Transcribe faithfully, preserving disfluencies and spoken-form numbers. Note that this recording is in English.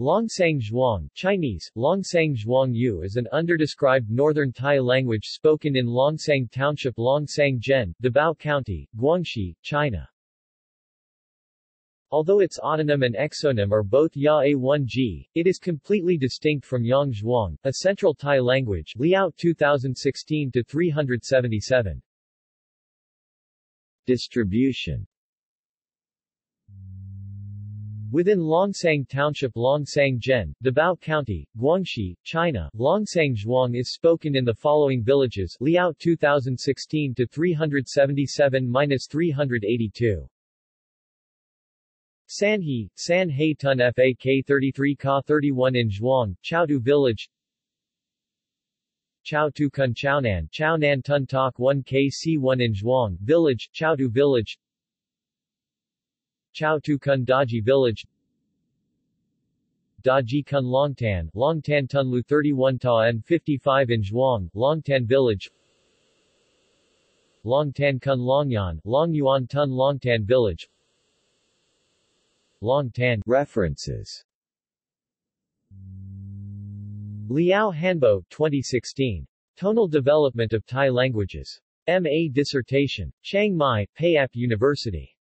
Longsang Zhuang, Chinese, Longsang Zhuang Yu is an underdescribed Northern Tai language spoken in Longsang Township, Longsang Zhen, Debao County, Guangxi, China. Although its autonym and exonym are both Ya A one G, it is completely distinct from Yang Zhuang, a Central Tai language, Liao twenty sixteen to three seventy-seven. Distribution. Within Longsang Township, Longsang Zhen, Debao County, Guangxi, China, Longsang Zhuang is spoken in the following villages: Liao twenty sixteen to three seventy-seven to three eighty-two. Sanhe, Sanhe Tun Fak thirty-three Ka thirty-one in Zhuang, Chaodu Village, Chaotu Kun Chaonan, Chaonan Tun Tok one K C one in Zhuang Village, Chaodu Village, Chaotu Kun Daji Village, Daji Kun Longtan, Longtan Tunlu thirty-one Ta and fifty-five in Zhuang, Longtan Village, Longtan Kun Longyan, Longyuan Tun Longtan Village, Longtan. References. Liao Hanbo, twenty sixteen. Tonal Development of Thai Languages. M A Dissertation. Chiang Mai, Payap University.